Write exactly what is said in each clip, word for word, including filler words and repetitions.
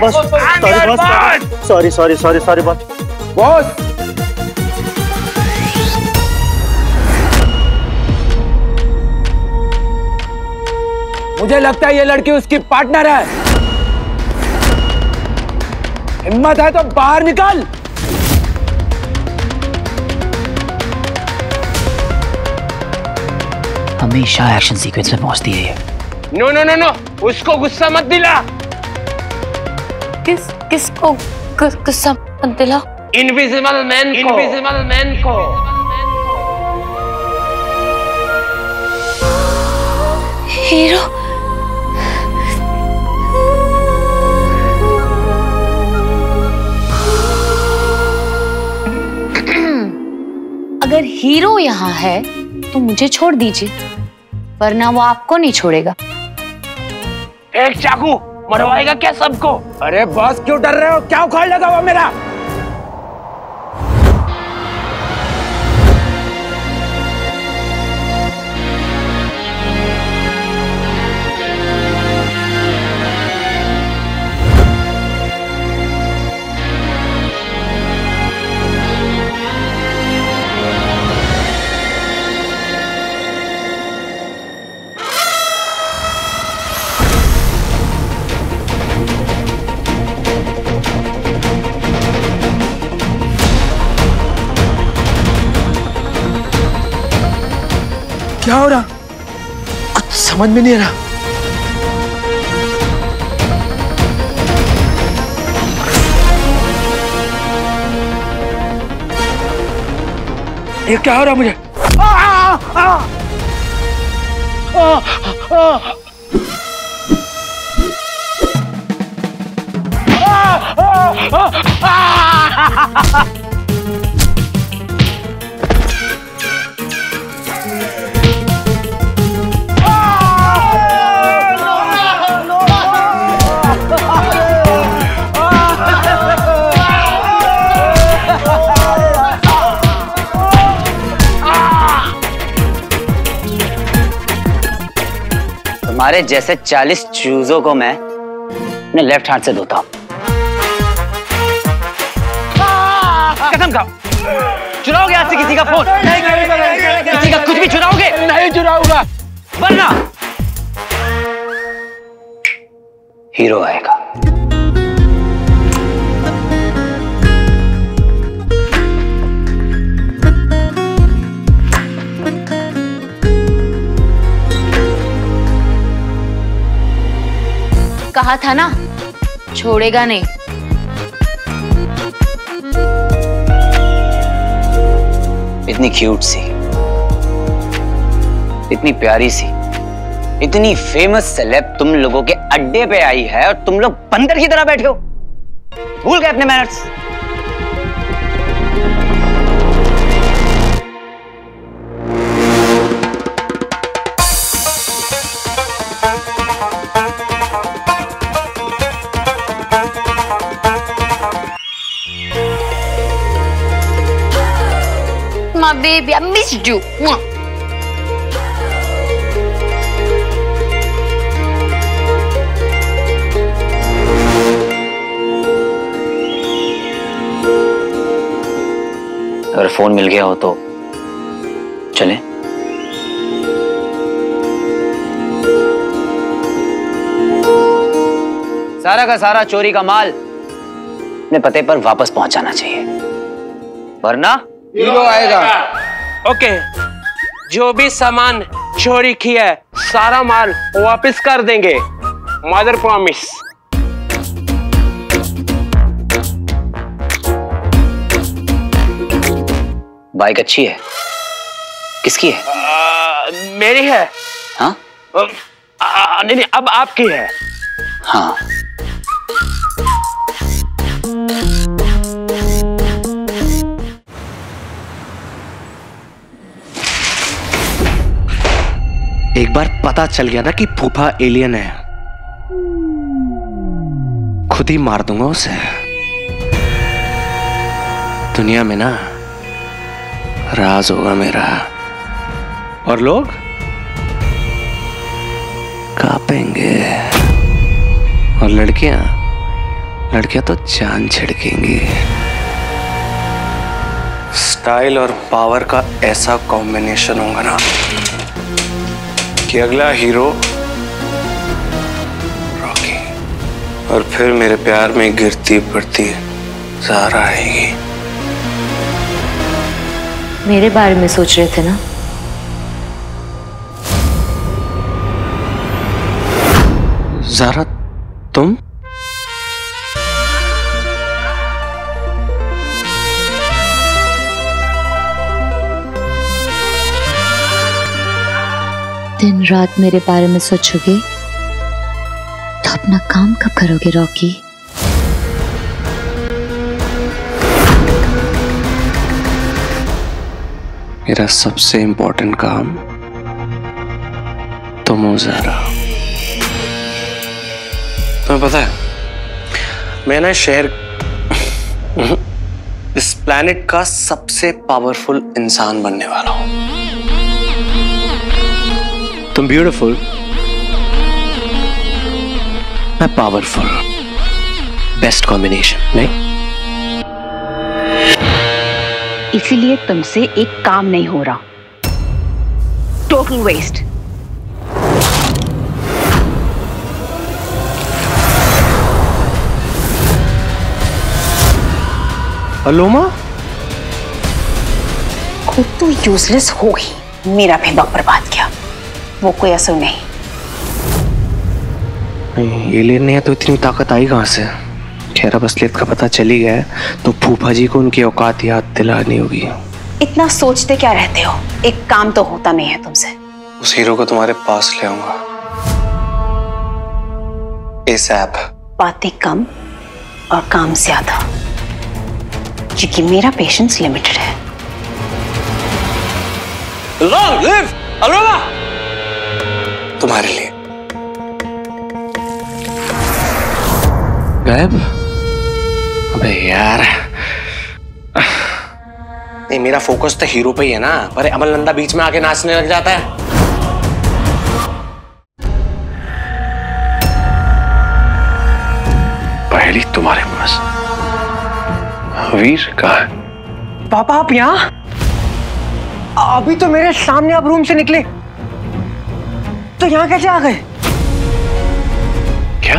Boss, sorry boss, sorry sorry sorry sorry boss boss मुझे लगता है ये लड़की उसकी पार्टनर है। हिम्मत है तो बाहर निकल। हमेशा एक्शन सीक्वेंस में पहुंचती है ये। नो नो नो नो उसको गुस्सा मत दिला। किस किसको गुस्सा मत दिला? इनविजिबल मैन को। इनविजिबल मैन को। हीरो अगर हीरो यहाँ है तो मुझे छोड़ दीजिए, वरना वो आपको नहीं छोड़ेगा। एक चाकू मरवाएगा क्या सबको? अरे बॉस क्यों डर रहे हो? क्या उखाड़ लगा वो मेरा? क्या हो रहा? कुछ समझ में नहीं आ रहा। ये क्या हो रहा मुझे? आ, आ, आ, आ, आ, आ। हमारे जैसे चालीस चूजों को मैं अपने लेफ्ट हाथ से धोता हूँ। कसम खाओ, चुराओगे आज से किसी का फोन? नहीं, नहीं, नहीं, नहीं, किसी का कुछ भी चुराओगे? नहीं चुराऊंगा, वरना हीरो आएगा। कहा था ना छोड़ेगा नहीं। इतनी क्यूट सी, इतनी प्यारी सी, इतनी फेमस सेलेब तुम लोगों के अड्डे पे आई है और तुम लोग बंदर की तरह बैठे हो। भूल गए अपने manners. My baby, I missed you. Mwah. अगर फोन मिल गया हो तो चलें। सारा का सारा चोरी का माल अपने पते पर वापस पहुंचाना चाहिए, वरना हीरो आएगा। ओके, जो भी सामान चोरी किया है सारा माल वापस कर देंगे, मदर प्रॉमिस। बाइक अच्छी है, किसकी है? आ, मेरी है। हाँ नहीं नहीं, अब आपकी है। हाँ एक बार पता चल गया ना कि फूफा एलियन है, खुद ही मार दूंगा उसे। दुनिया में ना राज होगा मेरा और लोग कांपेंगे और लड़कियां लड़कियां तो जान छिड़केंगी। स्टाइल और पावर का ऐसा कॉम्बिनेशन होगा ना कि अगला हीरो रॉकी, और फिर मेरे प्यार में गिरती पड़ती ज़ारा आएगी। मेरे बारे में सोच रहे थे ना? ज़ारा तुम? दिन रात मेरे बारे में सोचोगे तो अपना काम कब करोगे रॉकी? मेरा सबसे इंपॉर्टेंट काम तुम हो ज़ारा। तुम्हें पता है, मैं ना शहर इस प्लैनेट का सबसे पावरफुल इंसान बनने वाला हूं। तुम ब्यूटीफुल, मैं पावरफुल, बेस्ट कॉम्बिनेशन। नहीं, इसीलिए तुमसे एक काम नहीं हो रहा। Total waste. अलोमा, खुद तो यूजलेस हो गई, मेरा भी वक्त बर्बाद किया। वो कोई असर नहीं। नहीं, एलियन ने तो इतनी ताकत आई कहाँ से? खैर, अब असलियत का पता चली गया है तो फूफा जी को उनकी औकात याद दिलानी होगी। इतना सोचते क्या रहते हो? एक काम तो होता नहीं है तुमसे। उस हीरो को तुम्हारे पास ले आऊंगा एसएप। बातें कम और काम ज्यादा, क्योंकि मेरा पेशेंस लिमिटेड है। Long live Aroma. तुम्हारे लिए गायब। अबे यार, नहीं, मेरा फोकस तो हीरो पे ही है ना, पर अमल नंदा बीच में आके नाचने लग जाता है। पहली तुम्हारे पास। वीर कहाँ है? पापा आप यहाँ? अभी तो मेरे सामने आप रूम से निकले, तो यहाँ कैसे आ गए? क्या?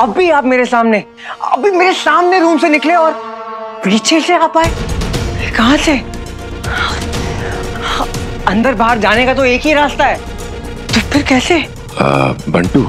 अभी आप मेरे सामने, अभी मेरे सामने रूम से निकले और पीछे से आप आए, कहाँ से? अंदर बाहर जाने का तो एक ही रास्ता है, तो फिर कैसे? आ, बंटू,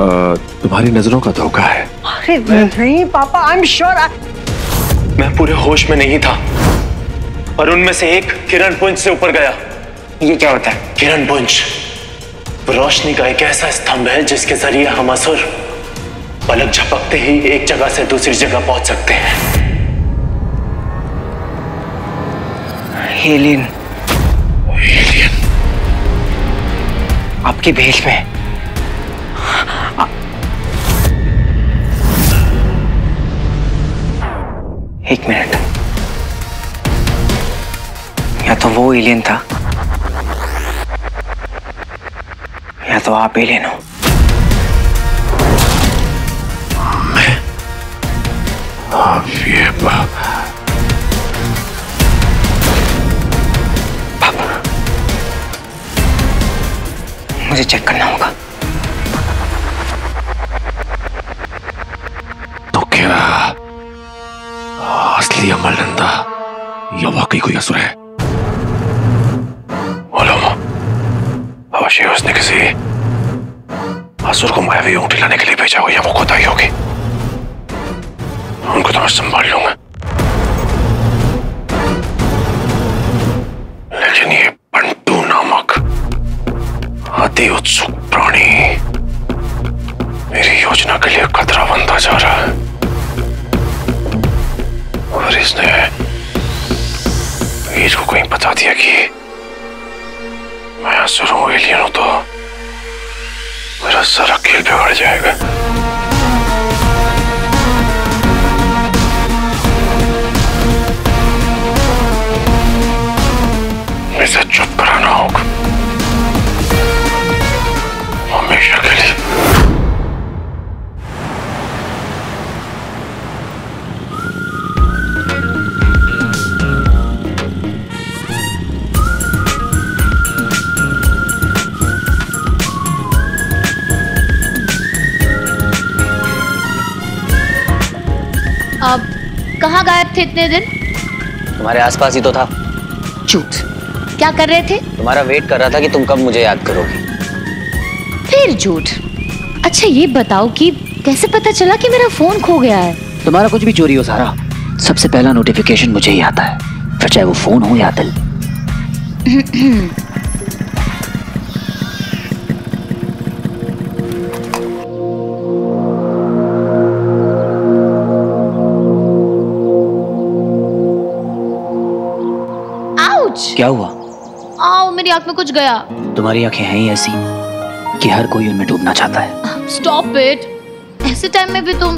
आ, तुम्हारी नजरों का धोखा है। अरे नहीं पापा, आई एम श्योर। मैं पूरे होश में नहीं था, और उनमें से एक किरण पुंज से ऊपर गया। ये क्या होता है? किरण पुंज रोशनी का एक ऐसा स्तंभ है जिसके जरिए हम असुर पलक झपकते ही एक जगह से दूसरी जगह पहुंच सकते हैं। हेलिन, आपकी भेष में एक मिनट, या तो वो एलियन था या तो आप एलियन हो। मैं? आप ये बात मुझे चेक करना होगा। तो क्या असली अमल नंदा या वाकई कोई असुर है? अवश्य उसने किसी असुर को मायावी ऊँट लाने के लिए भेजा हो, या वो खुद आई होगी। उनको तो मैं संभाल लूंगा, लेकिन ये बंटू नामक अति उत्सुक प्राणी मेरी योजना के लिए खतरा बनता जा रहा है, और इसने वीर को कहीं बता दिया कि मैं असुर हूं, एलियन हूं, तो मेरा सारा खेल बिगड़ जाएगा। इसे चुप कराना होगा, हमेशा के लिए। आप कहाँ गायब थे इतने दिन? तुम्हारे आसपास ही तो था। झूठ। क्या कर रहे थे? तुम्हारा वेट कर रहा था कि तुम कब मुझे याद करोगी। फिर झूठ। अच्छा ये बताओ कि कैसे पता चला कि मेरा फोन खो गया है? तुम्हारा कुछ भी चोरी हो सारा, सबसे पहला नोटिफिकेशन मुझे ही आता है, फिर चाहे वो फोन हो या दिल। क्या हुआ? आओ, मेरी आँख में कुछ गया। तुम्हारी आँखें हैं ही ऐसी कि हर कोई उनमें डूबना चाहता है। स्टॉप इट, ऐसे टाइम में भी तुम।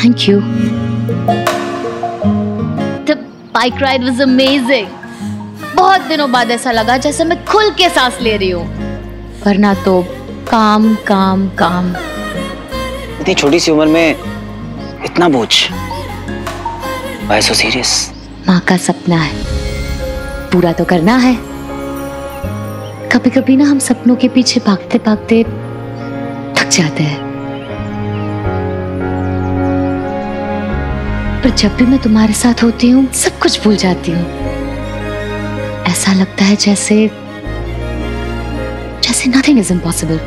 Thank you. The bike ride was amazing. बहुत दिनों बाद ऐसा लगा जैसे मैं खुल के सांस ले रही हूँ, वरना तो काम काम काम। इतनी छोटी सी उम्र में इतना बोझ। Why so serious? माँ का सपना है, पूरा तो करना है। कभी कभी ना हम सपनों के पीछे भागते भागते थक जाते हैं, पर जब भी मैं तुम्हारे साथ होती हूँ सब कुछ भूल जाती हूँ। ऐसा लगता है जैसे जैसे नथिंग इज इम्पॉसिबल।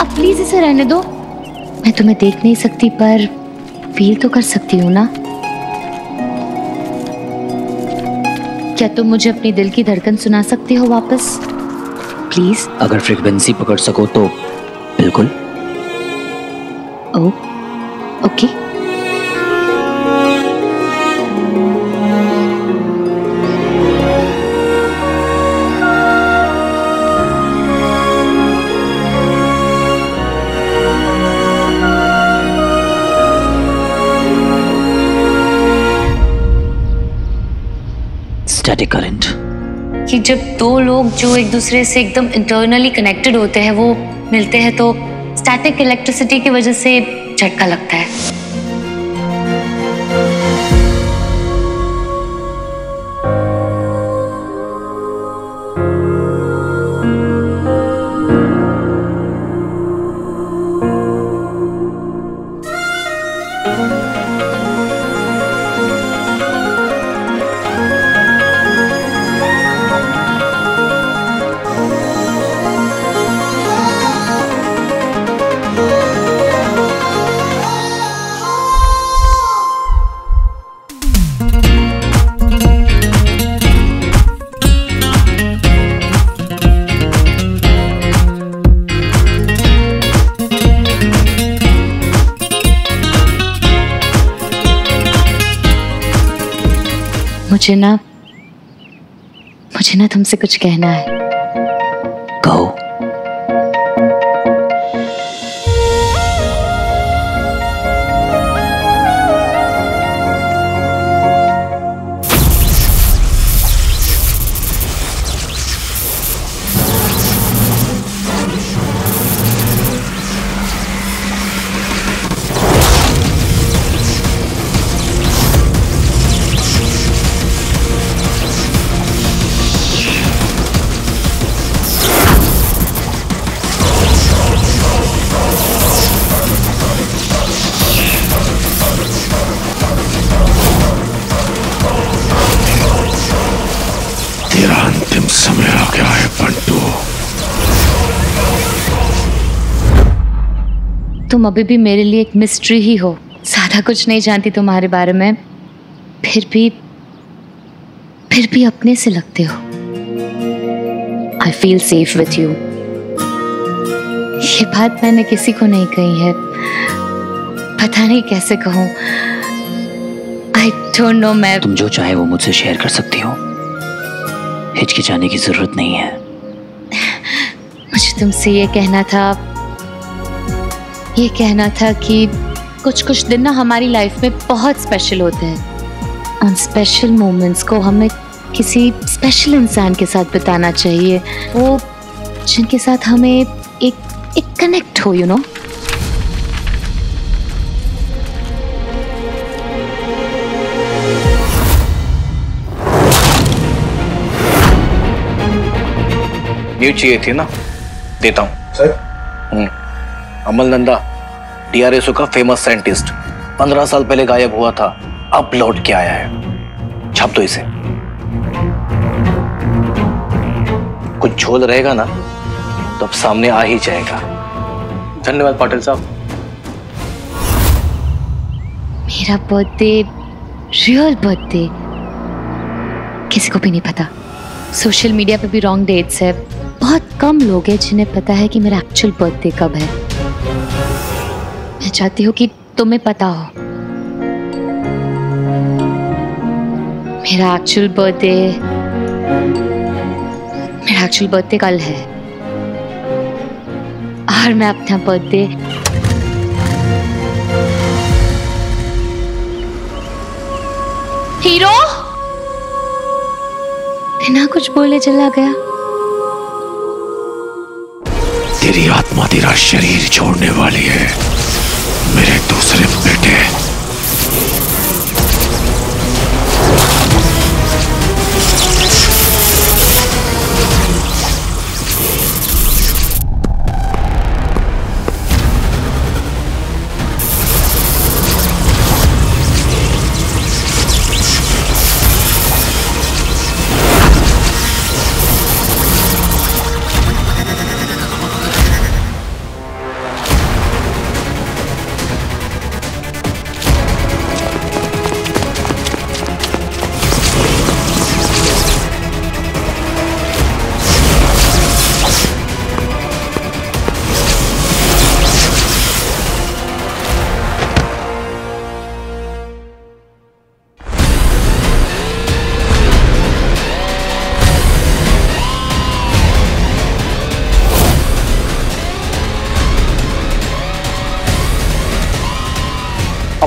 अब प्लीज इसे रहने दो। मैं तुम्हें देख नहीं सकती पर फील तो कर सकती हूँ ना। क्या तुम मुझे अपने दिल की धड़कन सुना सकते हो वापस, प्लीज? अगर फ्रीक्वेंसी पकड़ सको तो बिल्कुल। ओह, ओके। करंट कि जब दो लोग जो एक दूसरे से एकदम इंटरनली कनेक्टेड होते हैं वो मिलते हैं तो स्टैटिक इलेक्ट्रिसिटी की वजह से झटका लगता है। मुझे ना मुझे ना तुमसे कुछ कहना है। कहो। तुम अभी भी मेरे लिए एक मिस्ट्री ही हो। ज़्यादा कुछ नहीं जानती तुम्हारे बारे में, फिर भी फिर भी अपने से लगते हो। I feel safe with you. ये बात मैंने किसी को नहीं कही है, पता नहीं कैसे कहूँ। I don't know. मैं तुम जो चाहे वो मुझसे शेयर कर सकती हो, हिचकिचाने की जरूरत नहीं है। मुझे तुमसे ये कहना था ये कहना था कि कुछ कुछ दिन ना हमारी लाइफ में बहुत स्पेशल होते हैं। उन स्पेशल मोमेंट्स को हमें किसी स्पेशल इंसान के साथ बिताना चाहिए, वो जिनके साथ हमें एक एक कनेक्ट हो, यू नो। न्यू चाहिए थी ना, देता हूँ sir. Hmm Amal Nanda, D R S O का फेमस साइंटिस्ट, पंद्रह साल पहले गायब हुआ था, अब लौट के आया है। छाप दो इसे। कुछ झोल रहेगा ना तो अब सामने आ ही जाएगा। धन्यवाद पाटिल साहब। मेरा बर्थडे, रियल बर्थडे किसी को भी नहीं पता। सोशल मीडिया पे भी रॉन्ग डेट्स है। बहुत कम लोग हैं जिन्हें पता है कि मेरा एक्चुअल बर्थडे कब है। मैं चाहती हूँ कि तुम्हें पता हो। मेरा एक्चुअल बर्थडे मेरा एक्चुअल बर्थडे कल है, और मैं अपना बर्थडे हीरो बिना कुछ बोले चला गया। तेरी आत्मा तेरा शरीर छोड़ने वाली है मेरे दूसरे बेटे।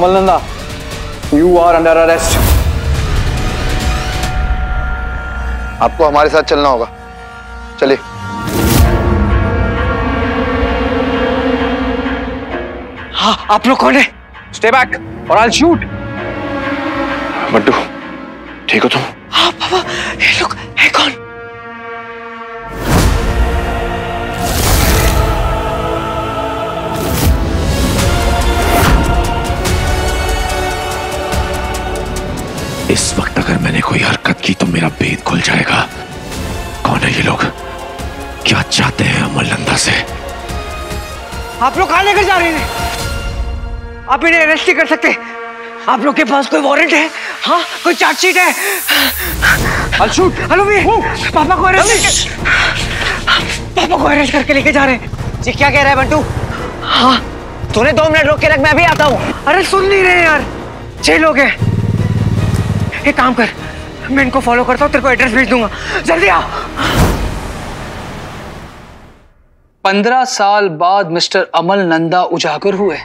Amal Nanda, you are under arrest. आपको हमारे साथ चलना होगा। चलिए। हाँ, आप लोग कौन है? Stay back or I'll shoot. Bantu, ठीक हो तुम? हाँ पापा, ये लोग है कौन? इस वक्त अगर मैंने कोई हरकत की तो मेरा भेद खुल जाएगा। कौन है ये लोग, क्या चाहते हैं अमल नंदा से? आप लोग कहाँ लेकर जा रहे हैं? आप इन्हें अरेस्ट नहीं कर सकते। आप लोग के पास कोई वारंट है? हाँ, कोई चार्जशीट है? हेलो भैया, पापा को अरेस्ट पापा को अरेस्ट करके लेके जा रहे हैं जी। क्या कह रहा है बंटू? हाँ, तूने दो मिनट रोक के रख, मैं भी आता हूँ। अरे सुन नहीं रहे यार, छह लोग हैं। एक काम कर, मैं इनको फॉलो करता हूँ, तेरे को एड्रेस भेज दूंगा, जल्दी आ। पंद्रह साल बाद मिस्टर अमल नंदा उजागर हुए।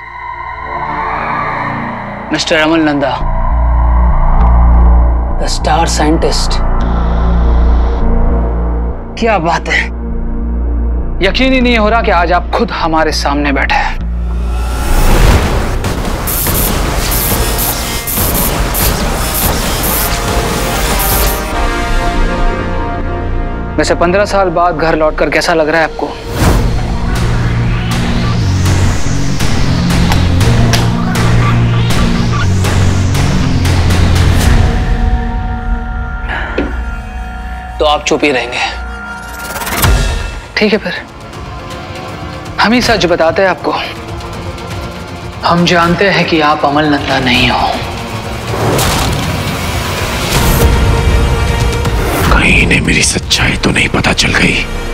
Mister Amal Nanda, the star scientist. क्या बात है, यकीन ही नहीं हो रहा कि आज आप खुद हमारे सामने बैठे हैं। वैसे पंद्रह साल बाद घर लौटकर कैसा लग रहा है आपको? तो आप चुप ही रहेंगे? ठीक है, फिर हम ही सच बताते हैं आपको। हम जानते हैं कि आप अमल नंदा नहीं हो। कहीं इन्हें मेरी सच्चाई तो नहीं पता चल गई।